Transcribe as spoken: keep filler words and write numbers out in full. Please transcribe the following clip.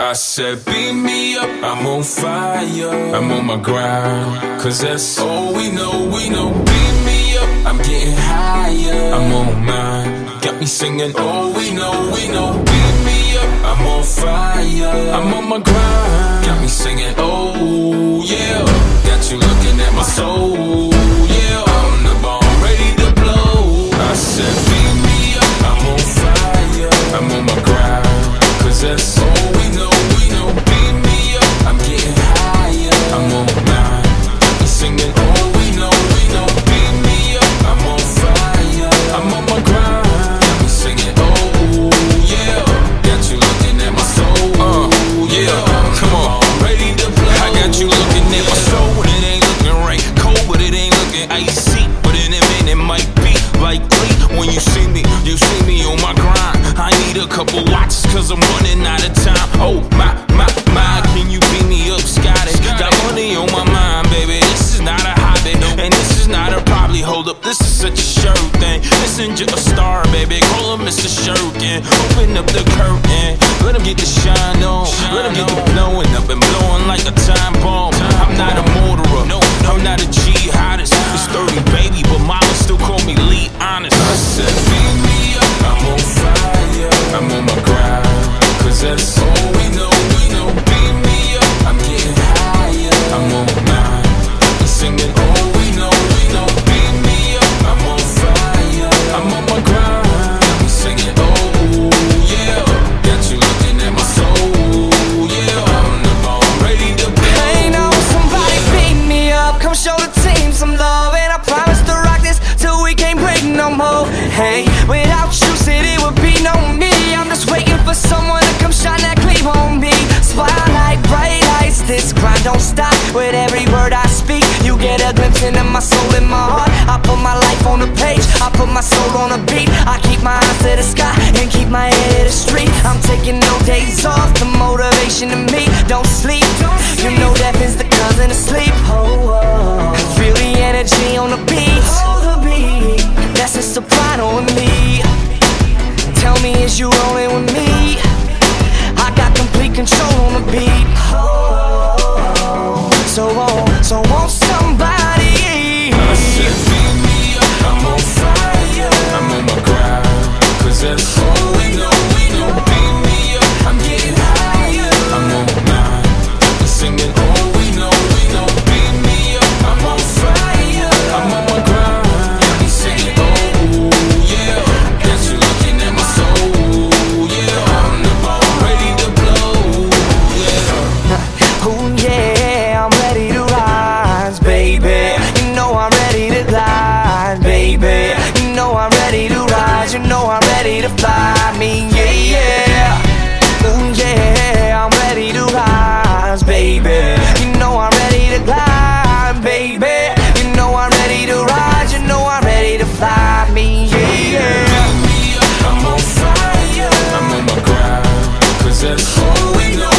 I said, beam me up, I'm on fire, I'm on my grind, cause that's all we know, we know. Beam me up, I'm getting higher, I'm on mine, got me singing, all we know, we know. Beam me up, I'm on fire, I'm on my grind, got me singing, oh yeah. Got you looking at my soul, yeah, I'm the bomb, ready to blow. I said, beam me up, I'm on fire, I'm on my grind, cause that's all we know. Couple watches cause I'm running out of time. Oh my, my, my, can you beat me up, Scotty? Got money on my mind, baby, this is not a hobby, and this is not a probably, hold up, this is such a sure thing. Listen to a star, baby, call him Mister Shuriken. Open up the curtain, let him get the shine on, let him get the blowing up and blowing like a time bomb. I'm not a murderer, no, I'm not a jihadist. It's thirty baby, but mama still call me Lee Honest. I said, beat me up, I'm on fire, I'm on my grind, cause that's all we know, we know. Beam me up, I'm getting higher, I'm on mine, I'm singing all we know, we know. Beam me up, I'm on fire, I'm on my grind, I'm singing oh yeah. Got you looking at my soul, yeah, I'm the bomb, ready to blow. Ain't no somebody beam me up, come show the team some love, and I promise to rock this till we can't break no more. Hey, without you said it would be no me, waiting for someone to come shine that gleam on me. Spotlight, bright lights, this grind don't stop. With every word I speak, you get a glimpse into my soul and my heart. I put my life on the page, I put my soul on a beat. I keep my eyes to the sky and keep my ear to the street. I'm taking no days off, the motivation to me. Don't sleep, you know death is the cousin of sleep. Oh, oh. Feel the energy on the beat, that's a soprano in me. Tell me, is you rolling with me? I got complete control on the beat. Oh, so won't, so won't somebody. I said, beam me up, I'm on fire, I'm on my grind, cause that's all we know, we know. Beam me up, I'm getting higher, I'm on mine, I'm singing all we know, we know. Beam me up, I'm on fire, I'm on my grind, I'm singing oh yeah. Got you looking at my soul, yeah, I'm the bomb, ready to blow, yeah. Ooh yeah, I'm ready to rise, baby, you know I'm ready to glide, baby, you know I'm ready to rise, you know I'm ready to fly, me, yeah, yeah. Ooh yeah, I'm ready to rise, baby, you know I'm ready to glide, baby, you know I'm ready to rise, you know I'm ready to fly, me, yeah, yeah. I'm on fire, I'm on my grind, cause that's all we know.